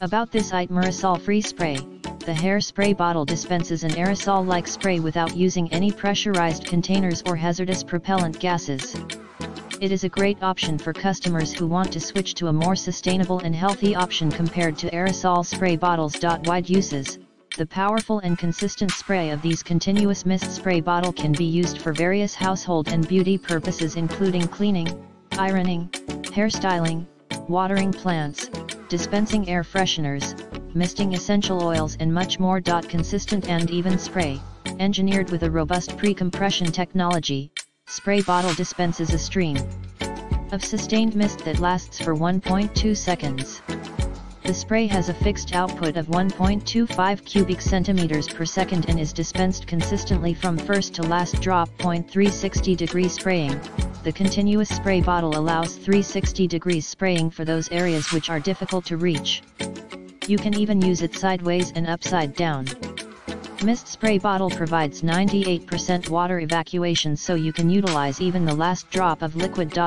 About this aerosol free spray, the hairspray bottle dispenses an aerosol-like spray without using any pressurized containers or hazardous propellant gases. It is a great option for customers who want to switch to a more sustainable and healthy option compared to aerosol spray bottles. Wide uses. The powerful and consistent spray of these continuous mist spray bottle can be used for various household and beauty purposes including cleaning, ironing, hairstyling, watering plants, dispensing air fresheners, misting essential oils and much more. Consistent and even spray, engineered with a robust pre-compression technology. Spray bottle dispenses a stream of sustained mist that lasts for 1.2 seconds. The spray has a fixed output of 1.25 cubic centimeters per second and is dispensed consistently from first to last drop. 360 degree spraying. The continuous spray bottle allows 360 degrees spraying for those areas which are difficult to reach. You can even use it sideways and upside down. Mist spray bottle provides 98% water evacuation, so you can utilize even the last drop of liquid.